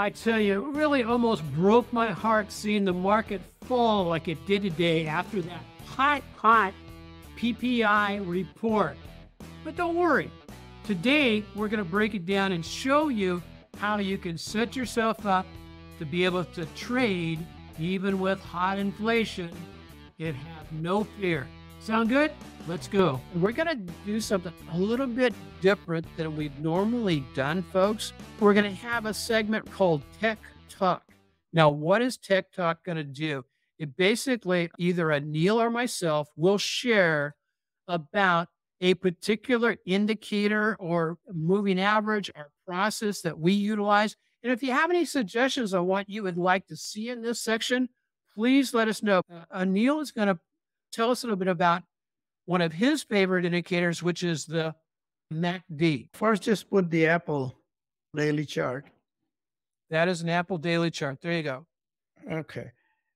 I tell you, it really almost broke my heart seeing the market fall like it did today after that hot PPI report. But don't worry. Today, we're going to break it down and show you how you can set yourself up to be able to trade even with hot inflation and have no fear. Sound good? Let's go. We're going to do something a little bit different than we've normally done, folks. We're going to have a segment called Tech Talk. Now, what is Tech Talk going to do? It basically, either Anil or myself will share about a particular indicator or moving average or process that we utilize. And if you have any suggestions on what you would like to see in this section, please let us know. Anil is going to tell us a little bit about one of his favorite indicators, which is the MACD. First, just put the Apple daily chart. That is an Apple daily chart. There you go. Okay.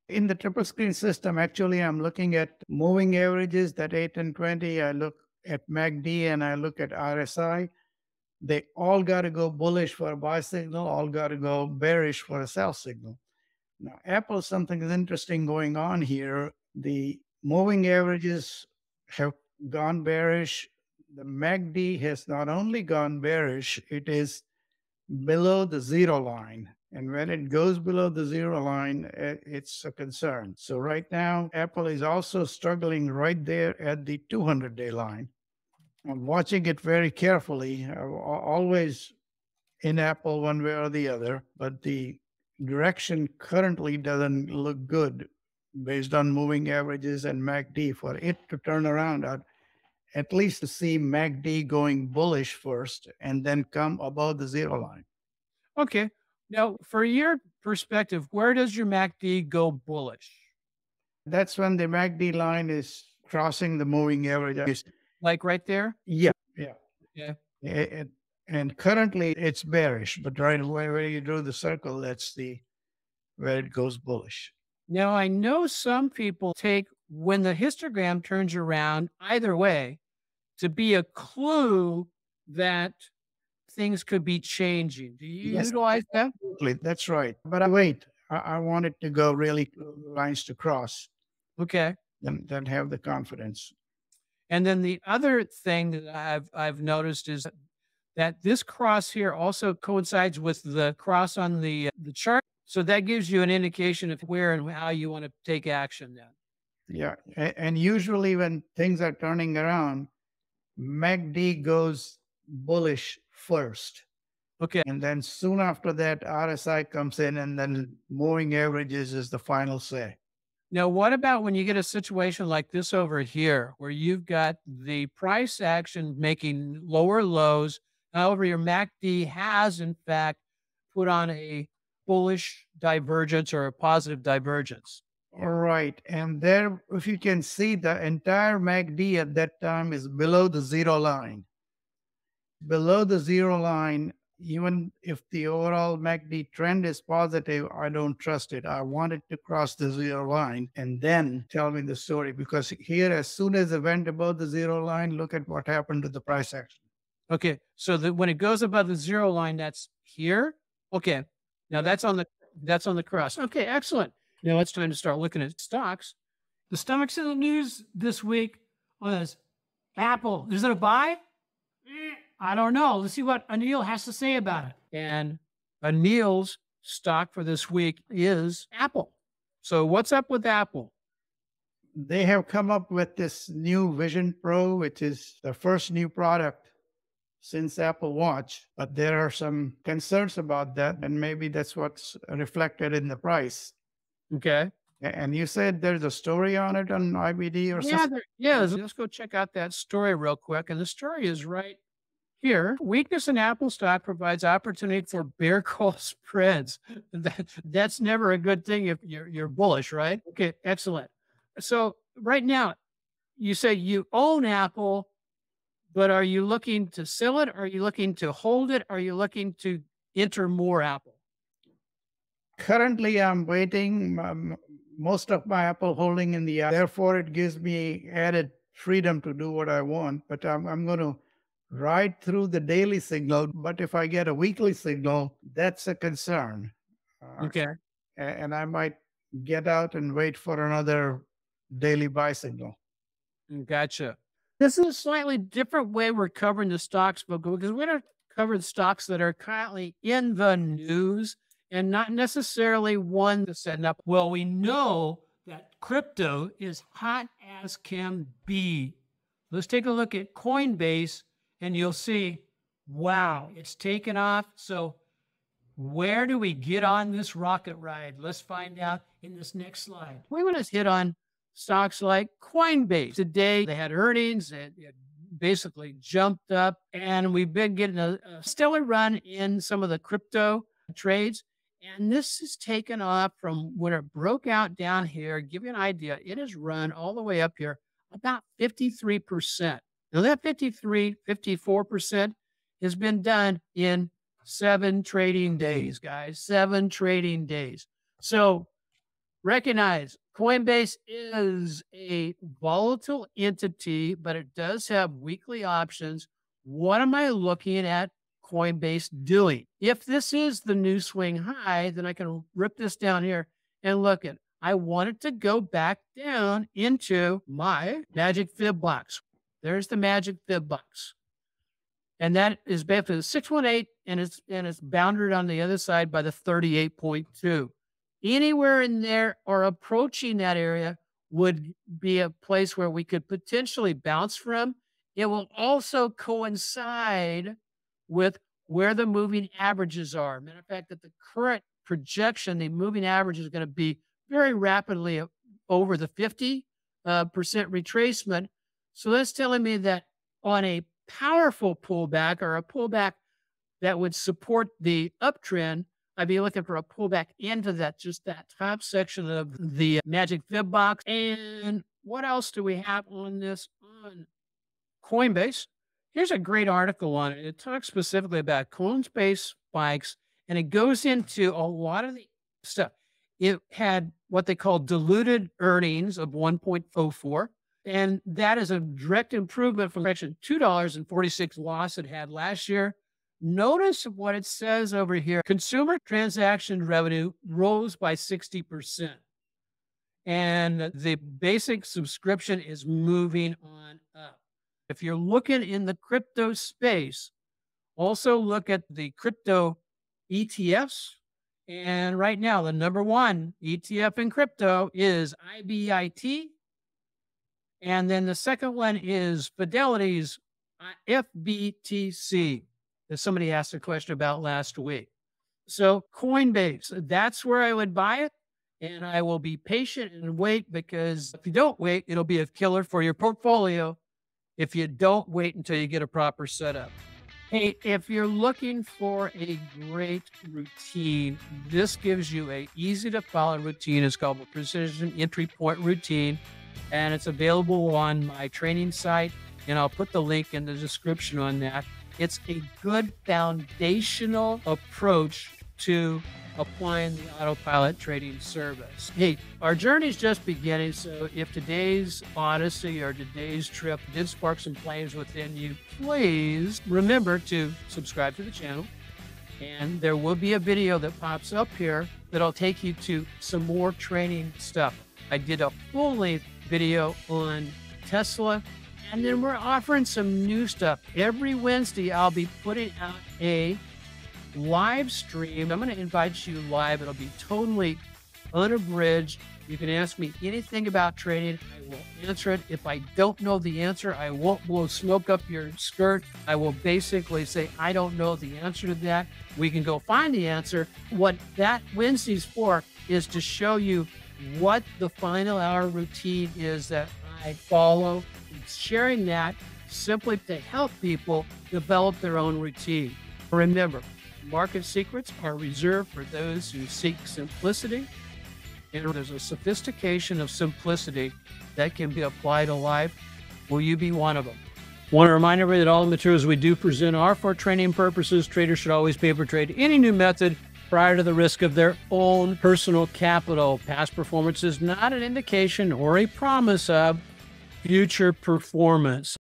In the triple screen system, actually, I'm looking at moving averages, that 8 and 20. I look at MACD and I look at RSI. They all got to go bullish for a buy signal, all got to go bearish for a sell signal. Now, Apple, something is interesting going on here. The moving averages have gone bearish. The MACD has not only gone bearish, it is below the zero line. And when it goes below the zero line, it's a concern. So right now, Apple is also struggling right there at the 200-day line. I'm watching it very carefully, always in Apple one way or the other, but the direction currently doesn't look good based on moving averages and MACD. For it to turn around, I'd at least to see MACD going bullish first and then come above the zero line. Okay. Now, for your perspective, where does your MACD go bullish? That's when the MACD line is crossing the moving average. Like right there? Yeah. Yeah. Yeah. And currently it's bearish, but right away where you drew the circle, that's where it goes bullish. Now, I know some people take when the histogram turns around either way to be a clue that things could be changing. Do you utilize that? Absolutely. That's right. But I want it to go really lines to cross. Okay. Then have the confidence. And then the other thing that I've noticed is that this cross here also coincides with the cross on the chart. So that gives you an indication of where and how you want to take action then. Yeah. And usually when things are turning around, MACD goes bullish first. Okay. And then soon after that, RSI comes in, and then moving averages is the final say. Now, what about when you get a situation like this over here, where you've got the price action making lower lows? However, your MACD has, in fact, put on a bullish divergence or a positive divergence. All right. And there, if you can see, the entire MACD at that time is below the zero line. Below the zero line, even if the overall MACD trend is positive, I don't trust it. I want it to cross the zero line and then tell me the story, because here, as soon as it went above the zero line, look at what happened to the price action. Okay. So that when it goes above the zero line, that's here. Okay. Now that's on the cross. Okay. Excellent. Now it's time to start looking at stocks. The stock's in the news this week was Apple. Is it a buy? I don't know. Let's see what Anil has to say about it. And Anil's stock for this week is Apple. So what's up with Apple? They have come up with this new Vision Pro, which is the first new product since Apple Watch. But there are some concerns about that, and maybe that's what's reflected in the price. Okay. And you said there's a story on it on IBD or something? Yeah, let's go check out that story real quick. And the story is right here. Weakness in Apple stock provides opportunity for bear call spreads. That's never a good thing if you're bullish, right? Okay, excellent. So right now, you say you own Apple, but are you looking to sell it? Are you looking to hold it? Are you looking to enter more Apple? Currently, I'm waiting. Most of my Apple holding in the air. Therefore, it gives me added freedom to do what I want, but I'm going to right through the daily signal. But if I get a weekly signal, that's a concern. Okay. And I might get out and wait for another daily buy signal. Gotcha. This is a slightly different way we're covering the stocks, because we're going to cover the stocks that are currently in the news and not necessarily one that's setting up. Well, we know that crypto is hot as can be. Let's take a look at Coinbase and you'll see, wow, it's taken off. So where do we get on this rocket ride? Let's find out in this next slide. We want to hit on stocks like Coinbase. Today, they had earnings. It basically jumped up, and we've been getting a stellar run in some of the crypto trades. And this has taken off from when it broke out down here. Give you an idea, it has run all the way up here, about 53%. Now, that 54% has been done in 7 trading days, guys, 7 trading days. So recognize Coinbase is a volatile entity, but it does have weekly options. What am I looking at Coinbase doing? If this is the new swing high, then I can rip this down here and look at, I want it to go back down into my magic fib box. There's the magic fib box. And that is basically the 618, and it's bounded on the other side by the 38.2. Anywhere in there or approaching that area would be a place where we could potentially bounce from. It will also coincide with where the moving averages are. Matter of fact, that the current projection, the moving average is going to be very rapidly over the 50% retracement. So that's telling me that on a powerful pullback, or a pullback that would support the uptrend, I'd be looking for a pullback into that, just that top section of the magic fib box. And what else do we have on this on Coinbase? Here's a great article on it. It talks specifically about Coinbase spikes, and it goes into a lot of the stuff. It had what they call diluted earnings of 1.04. And that is a direct improvement from actually $2.46 loss it had last year. Notice what it says over here. Consumer transaction revenue rose by 60%. And the basic subscription is moving on up. If you're looking in the crypto space, also look at the crypto ETFs. And right now, the #1 ETF in crypto is IBIT. And then the second one is Fidelity's FBTC, that somebody asked a question about last week. So Coinbase, that's where I would buy it. And I will be patient and wait, because if you don't wait, it'll be a killer for your portfolio if you don't wait until you get a proper setup. Hey, if you're looking for a great routine, this gives you an easy-to-follow routine. It's called the Precision Entry Point Routine. And it's available on my training site, and I'll put the link in the description on that. It's a good foundational approach to applying the autopilot trading service. Hey, our journey's just beginning, so if today's odyssey or today's trip did spark some flames within you, please remember to subscribe to the channel. And there will be a video that pops up here that'll take you to some more training stuff. I did a full-length video on Tesla, and then we're offering some new stuff. Every Wednesday, I'll be putting out a live stream. I'm going to invite you live. It'll be totally unabridged. You can ask me anything about trading. I will answer it. If I don't know the answer, I won't blow smoke up your skirt. I will basically say, I don't know the answer to that. We can go find the answer. What that Wednesday's for is to show you what the final hour routine is that I follow. I'm sharing that simply to help people develop their own routine. Remember, market secrets are reserved for those who seek simplicity, and there's a sophistication of simplicity that can be applied to life. Will you be one of them? I want to remind everybody that all the materials we do present are for training purposes. Traders should always pay for trade any new method prior to the risk of their own personal capital. Past performance is not an indication or a promise of future performance.